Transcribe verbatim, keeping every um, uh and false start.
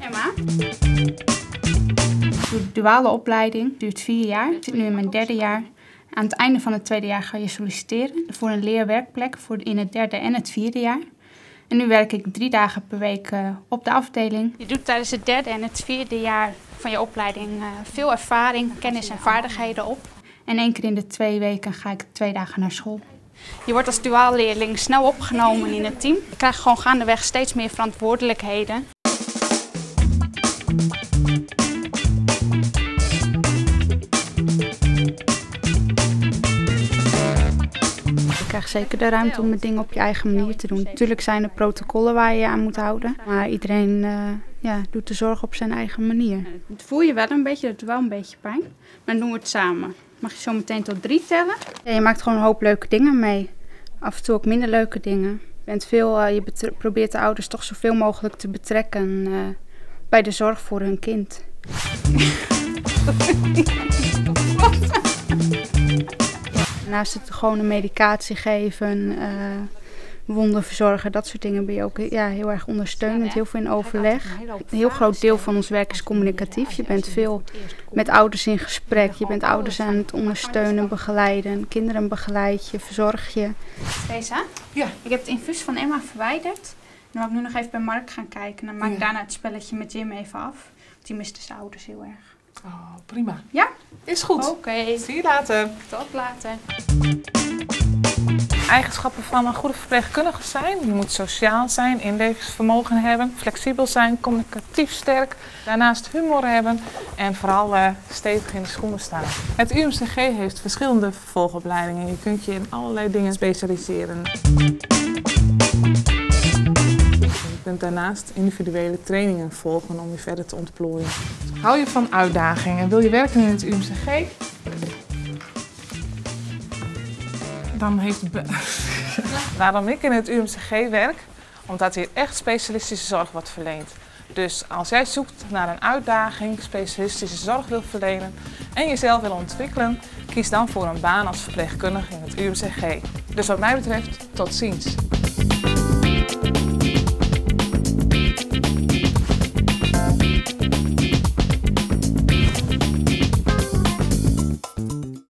Emma. De duale opleiding duurt vier jaar. Ik zit nu in mijn derde jaar. Aan het einde van het tweede jaar ga je solliciteren voor een leerwerkplek voor in het derde en het vierde jaar. En nu werk ik drie dagen per week op de afdeling. Je doet tijdens het derde en het vierde jaar van je opleiding veel ervaring, kennis en vaardigheden op. En één keer in de twee weken ga ik twee dagen naar school. Je wordt als duaalleerling snel opgenomen in het team. Je krijgt gewoon gaandeweg steeds meer verantwoordelijkheden. Je krijgt zeker de ruimte om dingen op je eigen manier te doen. Natuurlijk zijn er protocollen waar je je aan moet houden. Maar iedereen uh, ja, doet de zorg op zijn eigen manier. Het voel je wel een beetje, dat doet wel een beetje pijn. Maar dan doen we het samen. Mag je zo meteen tot drie tellen. Ja, je maakt gewoon een hoop leuke dingen mee. Af en toe ook minder leuke dingen. Je, bent veel, uh, je probeert de ouders toch zoveel mogelijk te betrekken uh, bij de zorg voor hun kind. Naast het gewoon een medicatie geven, uh, wonden verzorgen, dat soort dingen ben je ook ja, heel erg ondersteunend, heel veel in overleg. Een heel groot deel van ons werk is communicatief. Je bent veel met ouders in gesprek, je bent ouders aan het ondersteunen, begeleiden, kinderen begeleid je, verzorg je. Teresa, ja. Ik heb het infuus van Emma verwijderd. Dan wil ik nu nog even bij Mark gaan kijken. Dan maak ik daarna het spelletje met Jim even af. Want die mist zijn ouders heel erg. Oh, prima. Ja? Is goed. Oké. Okay. Zie je later. Tot later. Eigenschappen van een goede verpleegkundige zijn: je moet sociaal zijn, inlevingsvermogen hebben, flexibel zijn, communicatief sterk, daarnaast humor hebben en vooral uh, stevig in de schoenen staan. Het U M C G heeft verschillende vervolgopleidingen. Je kunt je in allerlei dingen specialiseren. Je kunt daarnaast individuele trainingen volgen om je verder te ontplooien. Hou je van uitdagingen en wil je werken in het U M C G? Dan heeft... Waarom ik in het U M C G werk? Omdat hier echt specialistische zorg wordt verleend. Dus als jij zoekt naar een uitdaging, specialistische zorg wil verlenen en jezelf wil ontwikkelen, kies dan voor een baan als verpleegkundige in het U M C G. Dus wat mij betreft, tot ziens.